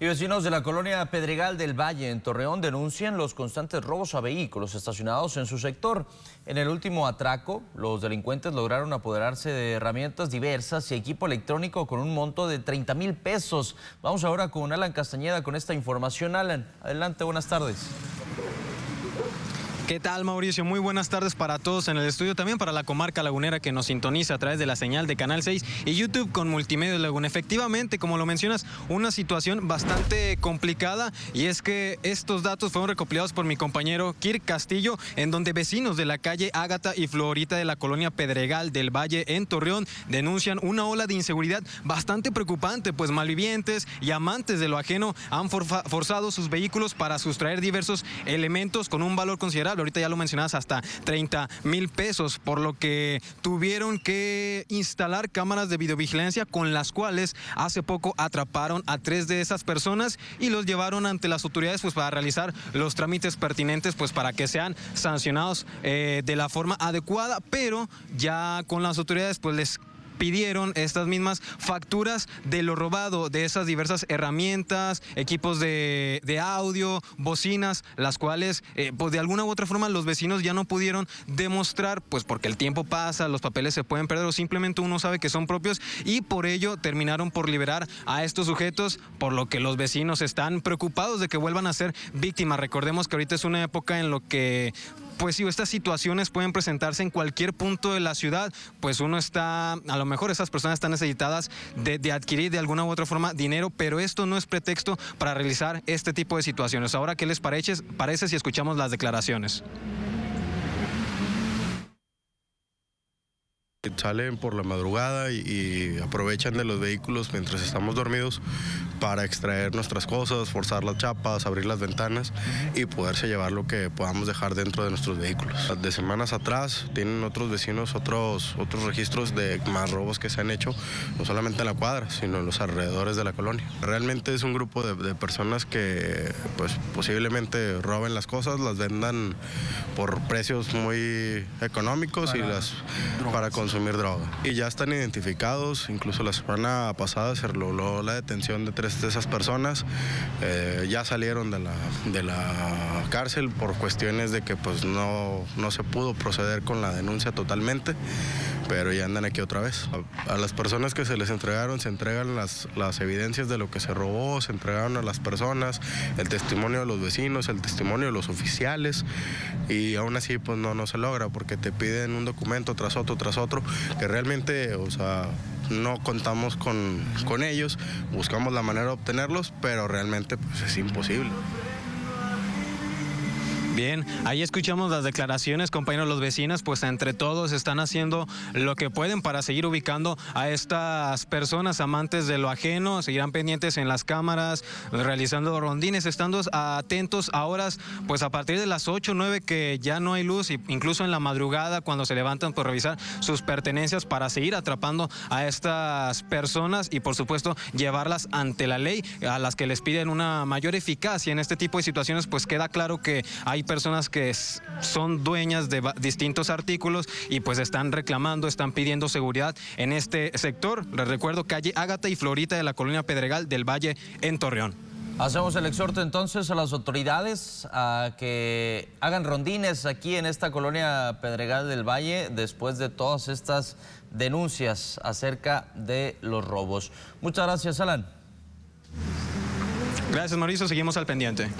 Y vecinos de la colonia Pedregal del Valle en Torreón denuncian los constantes robos a vehículos estacionados en su sector. En el último atraco, los delincuentes lograron apoderarse de herramientas diversas y equipo electrónico con un monto de 30,000 pesos. Vamos ahora con Alan Castañeda con esta información. Alan, adelante, buenas tardes. ¿Qué tal, Mauricio? Muy buenas tardes para todos en el estudio, también para la comarca lagunera que nos sintoniza a través de la señal de Canal 6 y YouTube con Multimedios Laguna. Efectivamente, como lo mencionas, una situación bastante complicada, y es que estos datos fueron recopilados por mi compañero Kirk Castillo, en donde vecinos de la calle Ágata y Florita de la colonia Pedregal del Valle en Torreón denuncian una ola de inseguridad bastante preocupante, pues malvivientes y amantes de lo ajeno han forzado sus vehículos para sustraer diversos elementos con un valor considerable. Ahorita ya lo mencionabas, hasta 30,000 pesos, por lo que tuvieron que instalar cámaras de videovigilancia con las cuales hace poco atraparon a 3 de esas personas y los llevaron ante las autoridades, pues, para realizar los trámites pertinentes, pues, para que sean sancionados de la forma adecuada, pero ya con las autoridades, pues, les pidieron estas mismas facturas de lo robado, de esas diversas herramientas, equipos de audio, bocinas, las cuales pues de alguna u otra forma los vecinos ya no pudieron demostrar, pues porque el tiempo pasa, los papeles se pueden perder o simplemente uno sabe que son propios, y por ello terminaron por liberar a estos sujetos, por lo que los vecinos están preocupados de que vuelvan a ser víctimas. Recordemos que ahorita es una época en lo que, pues sí, estas situaciones pueden presentarse en cualquier punto de la ciudad, pues uno está, a lo mejor esas personas están necesitadas de adquirir de alguna u otra forma dinero, pero esto no es pretexto para realizar este tipo de situaciones. Ahora, ¿qué les parece si escuchamos las declaraciones? Salen por la madrugada y aprovechan de los vehículos mientras estamos dormidos para extraer nuestras cosas, forzar las chapas, abrir las ventanas y poderse llevar lo que podamos dejar dentro de nuestros vehículos. De semanas atrás tienen otros vecinos otros registros de más robos que se han hecho, no solamente en la cuadra, sino en los alrededores de la colonia. Realmente es un grupo de personas que, pues, posiblemente roben las cosas, las vendan por precios muy económicos para consumir droga. Y ya están identificados. Incluso la semana pasada se logró la detención de 3 de esas personas. Ya salieron de la cárcel por cuestiones de que, pues, no se pudo proceder con la denuncia totalmente, pero ya andan aquí otra vez. A las personas que se les entregaron, se entregan las evidencias de lo que se robó, se entregaron a las personas, el testimonio de los vecinos, el testimonio de los oficiales, y aún así, pues, no se logra, porque te piden un documento tras otro, que realmente, o sea, no contamos con ellos, buscamos la manera de obtenerlos, pero realmente, pues, es imposible. Bien, ahí escuchamos las declaraciones, compañeros. Los vecinos, pues, entre todos están haciendo lo que pueden para seguir ubicando a estas personas amantes de lo ajeno, seguirán pendientes en las cámaras, realizando rondines, estando atentos a horas, pues a partir de las 8, 9 que ya no hay luz, incluso en la madrugada cuando se levantan por revisar sus pertenencias para seguir atrapando a estas personas y, por supuesto, llevarlas ante la ley, a las que les piden una mayor eficacia en este tipo de situaciones. Pues queda claro que hay personas que son dueñas de distintos artículos y, pues, están reclamando, están pidiendo seguridad en este sector. Les recuerdo, calle Ágata y Florita de la colonia Pedregal del Valle en Torreón. Hacemos el exhorto entonces a las autoridades a que hagan rondines aquí en esta colonia Pedregal del Valle después de todas estas denuncias acerca de los robos. Muchas gracias, Alan. Gracias, Mauricio. Seguimos al pendiente.